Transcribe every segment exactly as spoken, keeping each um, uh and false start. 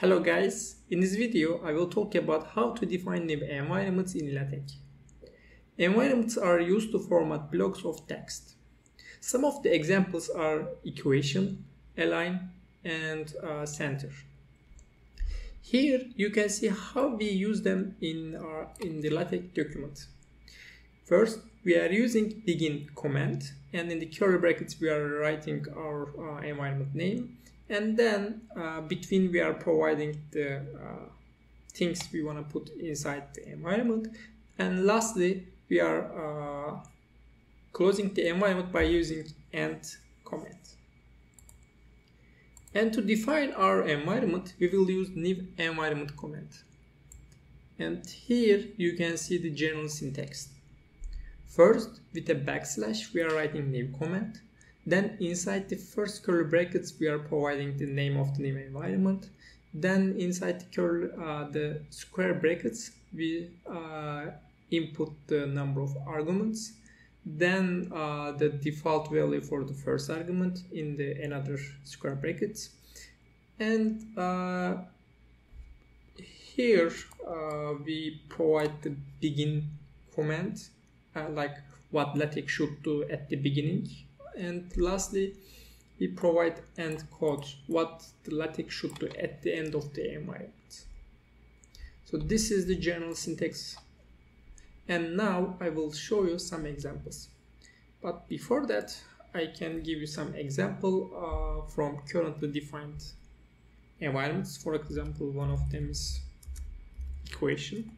Hello guys, in this video I will talk about how to define new environments in LaTeX. Environments are used to format blocks of text. Some of the examples are equation, align and uh, center. Here you can see how we use them in, our, in the LaTeX document. First, we are using begin command and in the curly brackets we are writing our uh, environment name. And then uh, between we are providing the uh, things we want to put inside the environment, and lastly we are uh, closing the environment by using end command. And to define our environment we will use new environment command, and here you can see the general syntax. First, with a backslash we are writing new command. Then inside the first curly brackets we are providing the name of the new environment. Then inside the, curl, uh, the square brackets we uh, input the number of arguments. Then uh, the default value for the first argument in the another square brackets. And uh, here uh, we provide the begin command, uh, like what LaTeX should do at the beginning. And lastly, we provide end code, what the LaTeX should do at the end of the environment. So this is the general syntax. And now I will show you some examples. But before that, I can give you some example uh, from currently defined environments. For example, one of them is equation.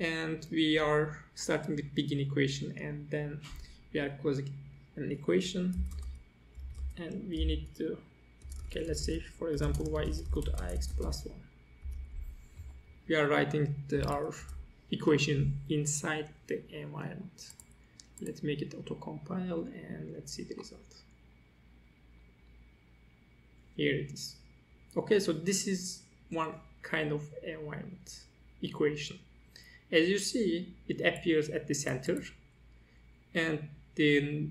And we are starting with begin equation and then we are closing an equation, and we need to, okay, let's say for example y is equal to I x plus one. We are writing the, our equation inside the environment. Let's make it auto compile and let's see the result. Here it is. Okay, so this is one kind of environment equation. As you see, it appears at the center and the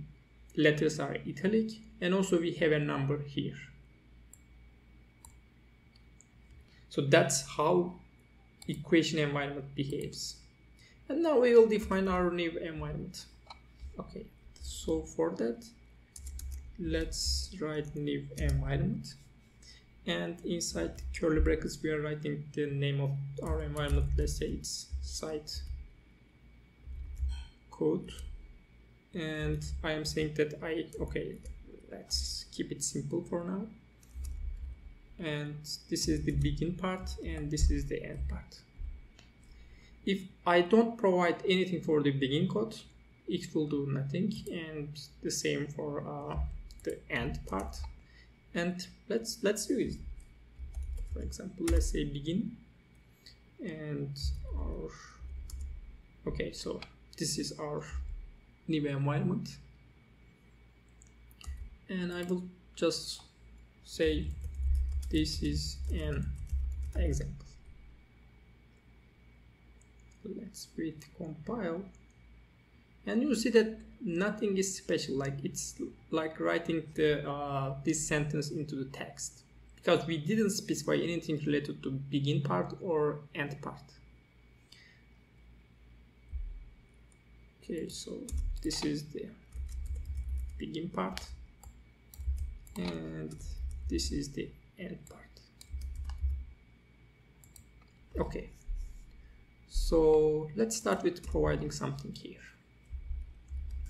letters are italic, and also we have a number here. So that's how equation environment behaves. And now we will define our new environment. Okay, so for that, let's write new environment. And inside the curly brackets, we are writing the name of our environment. Let's say it's site code. And I am saying that I, okay, let's keep it simple for now. And this is the begin part and this is the end part. If I don't provide anything for the begin code, it will do nothing, and the same for uh, the end part. And let's let's use, for example, let's say begin and our, okay, so this is our new environment, and I will just say this is an example. Let's wait compile, and you see that nothing is special. Like it's like writing the uh, this sentence into the text, because we didn't specify anything related to begin part or end part. Okay, so this is the begin part and this is the end part. Okay, so let's start with providing something here.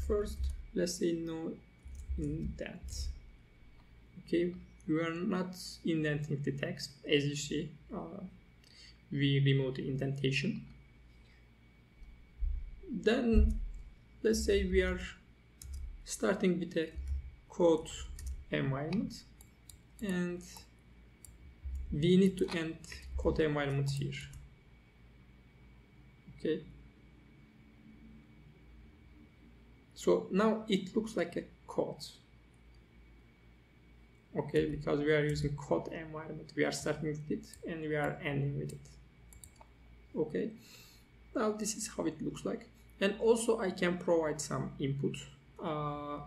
First, let's say no indent. Okay, we are not indenting the text. As you see, uh, we remove the indentation. Then let's say we are starting with a code environment, and we need to end code environment here. Okay. So now it looks like a code. Okay, because we are using code environment. We are starting with it and we are ending with it. Okay. Now this is how it looks like. And also I can provide some input. Uh,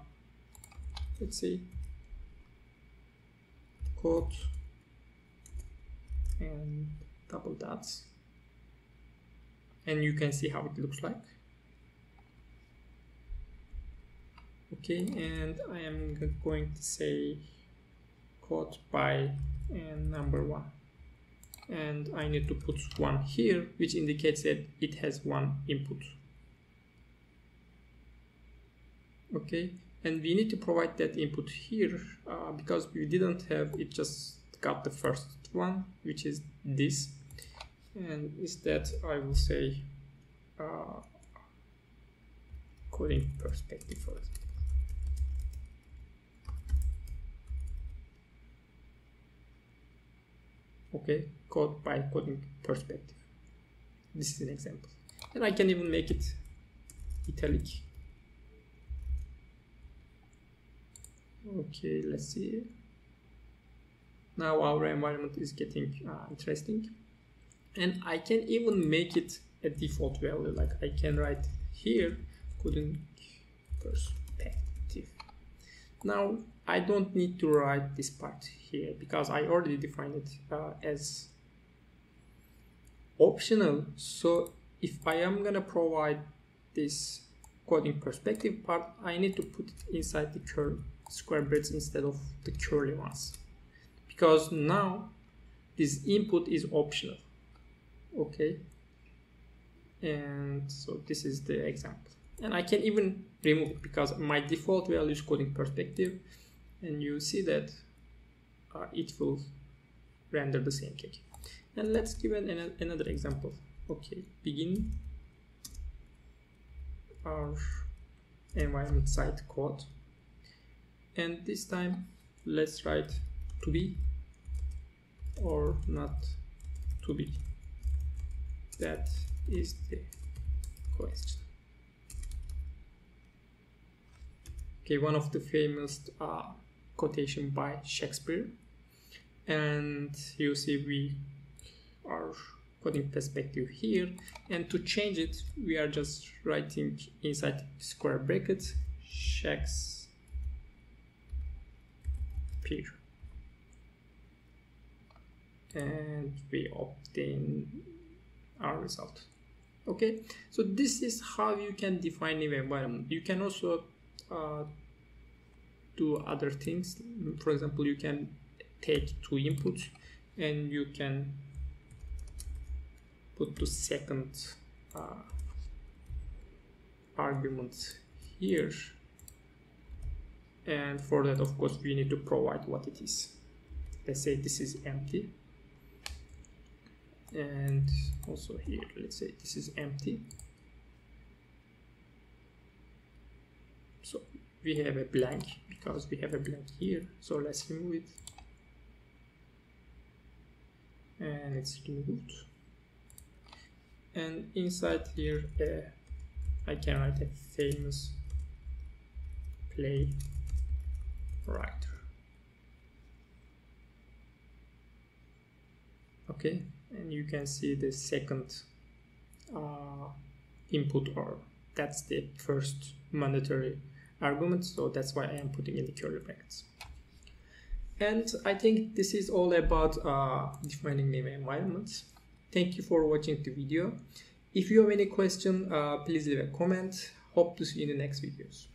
let's see, code and double dots, and you can see how it looks like. Okay, and I am going to say code by and number one, and I need to put one here, which indicates that it has one input. Okay, and we need to provide that input here uh, because we didn't have it, just got the first one, which is this, and instead I will say uh, coding perspective, for example. Okay, code by coding perspective. This is an example, and I can even make it italic. Okay, let's see. Now our environment is getting uh, interesting, and I can even make it a default value. Like I can write here coding perspective. Now I don't need to write this part here because I already defined it uh, as optional. So if I am gonna provide this coding perspective part, I need to put it inside the curly square brackets instead of the curly ones, because now this input is optional. Okay, and so this is the example, and I can even remove it because my default value is coding perspective, and you see that uh, it will render the same cake. And let's give an, an, another example. Okay, begin our environment side code, and this time let's write to be or not to be. That is the question. Okay, one of the famous uh, quotation by Shakespeare, and you see we are coding perspective here, and to change it we are just writing inside square brackets Shakespeare, and we obtain our result. Okay, so this is how you can define new environment. You can also uh, do other things. For example, you can take two inputs and you can put the second uh, argument here, and for that of course we need to provide what it is. Let's say this is empty, and also here let's say this is empty. So we have a blank because we have a blank here, so let's remove it, and it's removed. And inside here uh, I can write a famous play writer. Okay, and you can see the second uh, input, or that's the first mandatory argument, so that's why I am putting in the curly brackets. And I think this is all about uh, defining new environments. Thank you for watching the video. If you have any question, uh, please leave a comment. Hope to see you in the next videos.